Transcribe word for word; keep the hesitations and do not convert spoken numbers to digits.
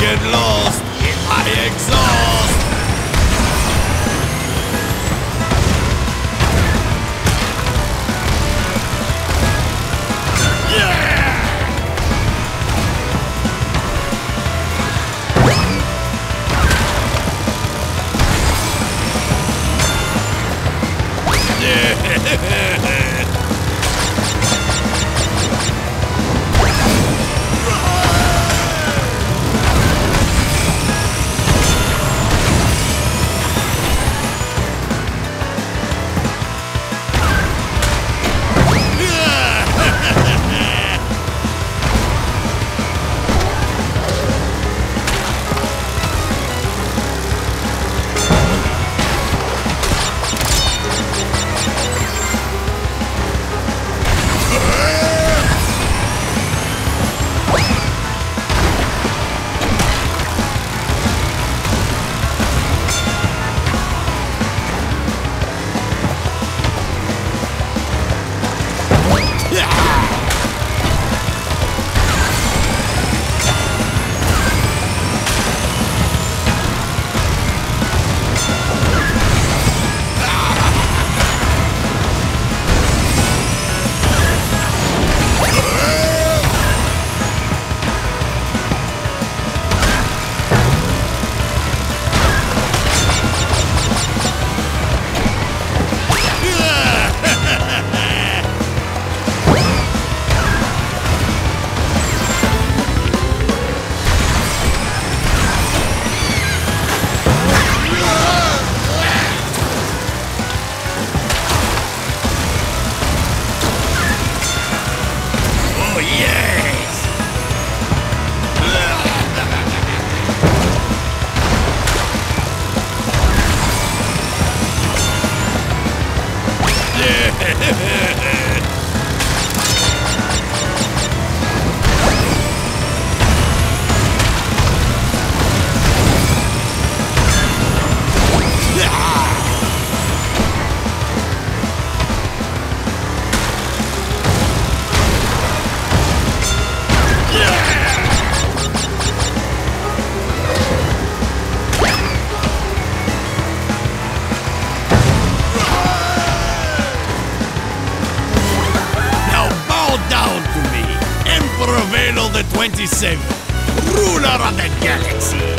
get lost if I exhaust. Prevail of the twenty-seventh, ruler of the galaxy.